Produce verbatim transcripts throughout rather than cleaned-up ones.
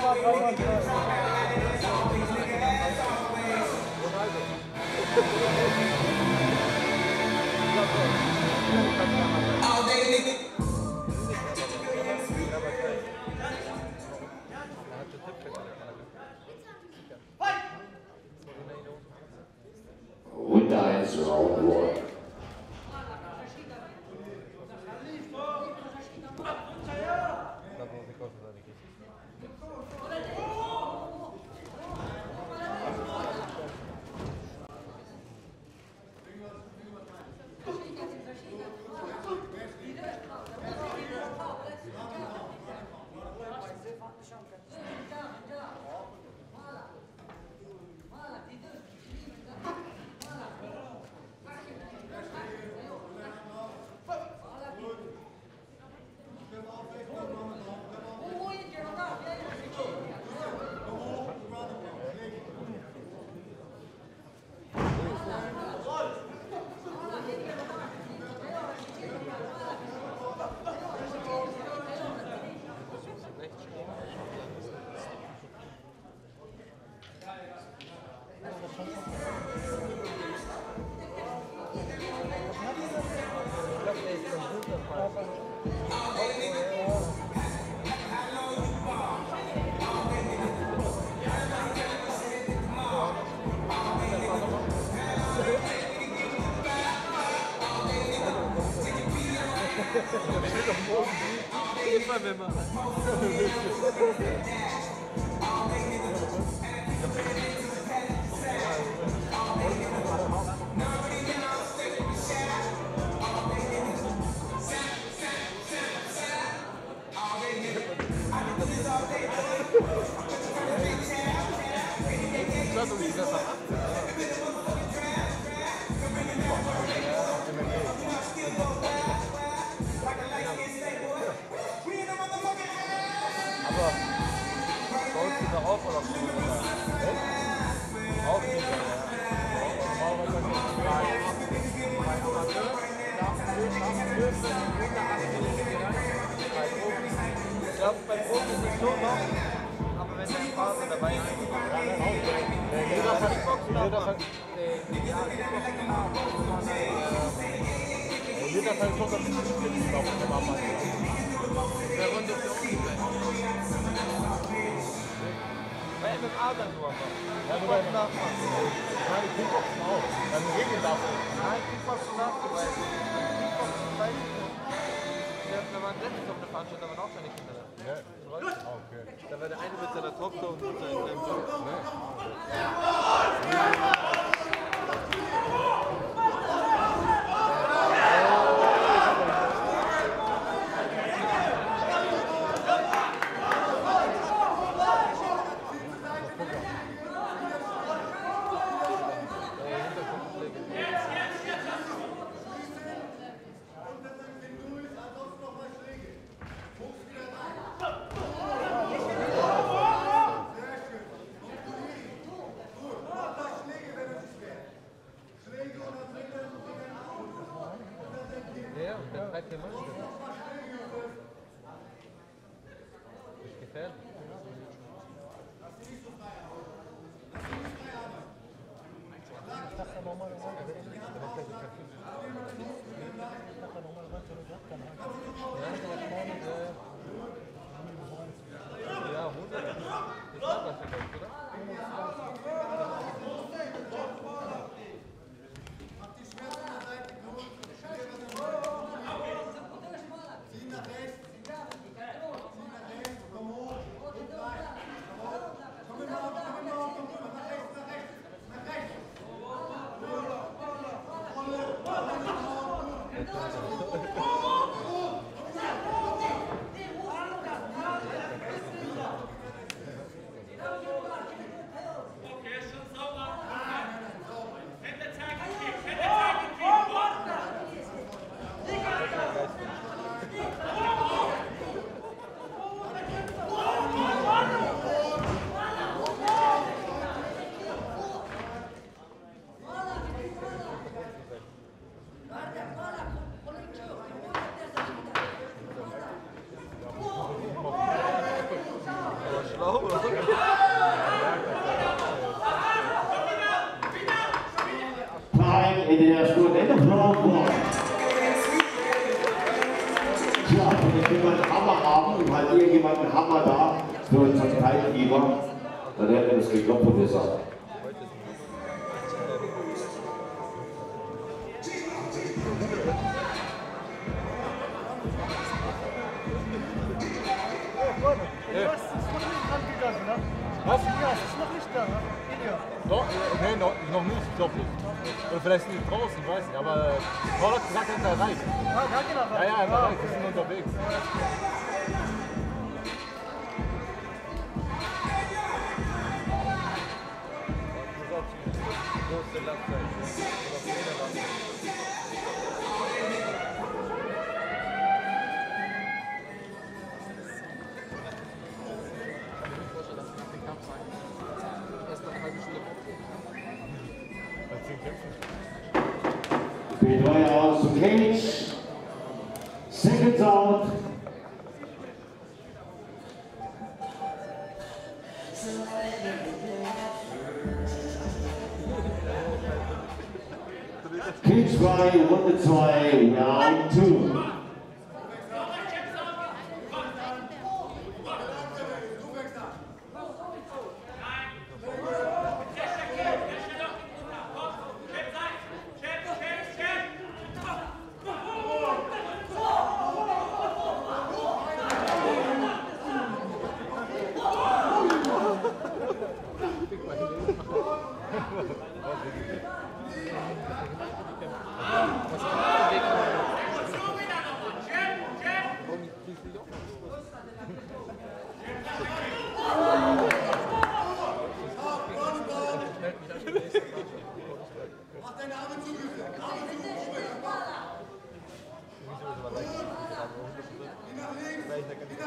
Who dies are all war. Oh! mal hier jemanden Hammer da für einen Verteidiger, dann hätten wir das geklappt und gesagt. Was? Ja, das ist noch nicht da, ne? Doch, nee, noch, noch nicht, ich glaube nicht. Oder vielleicht sind die draußen, weiß nicht, aber Paul hat gesagt, er ist erreicht. Ah, danke noch. Ja, ja, er ist erreicht, wir sind unterwegs. B drei aus zum Cage. Seconds out. Cage zwei, Runde zwei, Round two. Thank you.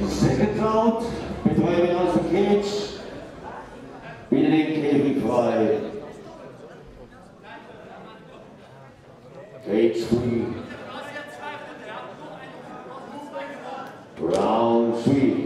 Second round, between us and Mitch, winning K V Pride. Cage three. Round three.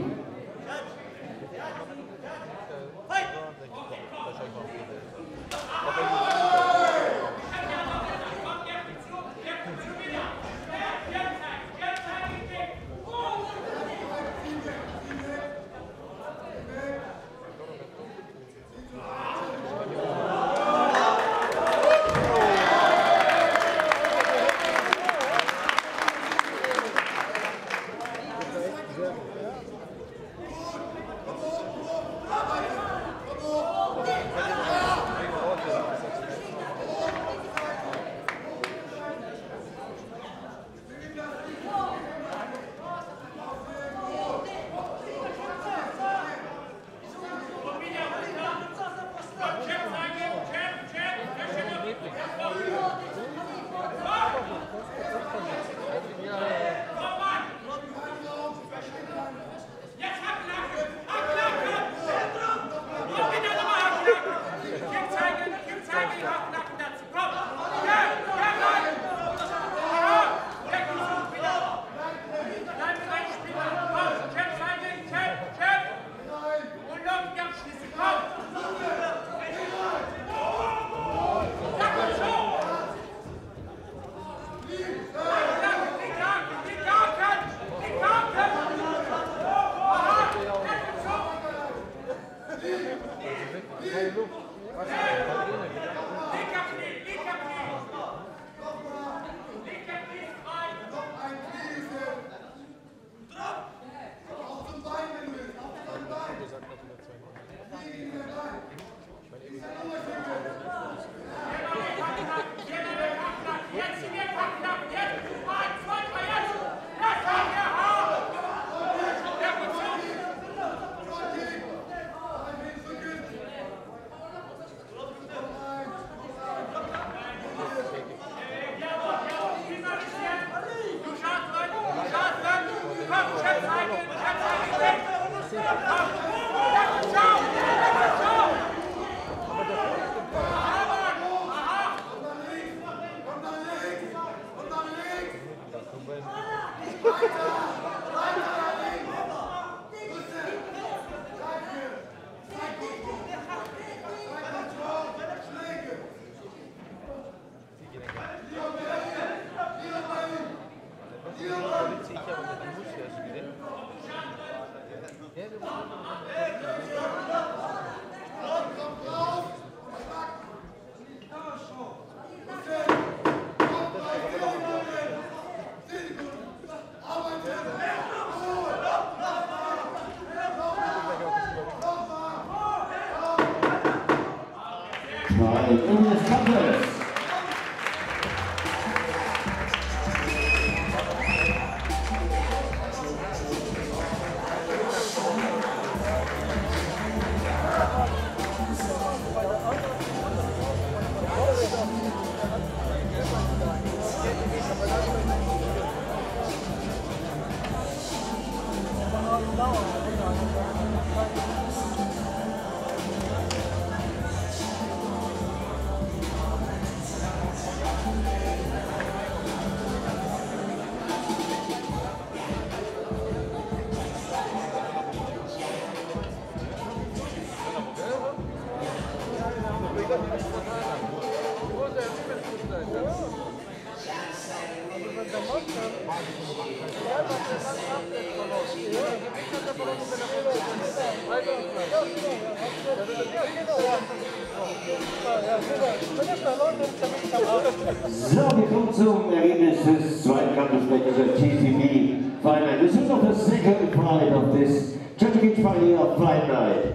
So, wir kommen zum Ergebnis des zweiten Kampfes der G C P Final. This is of the second pride of this G C P Final Fight Night.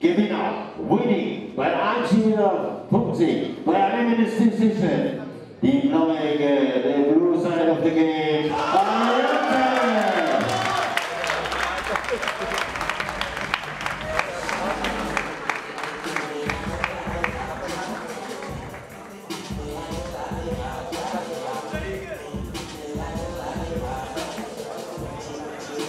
Giving up, winning by achtzig Punkte, by unanimous decision, die blaue Ecke, the blue side of the game.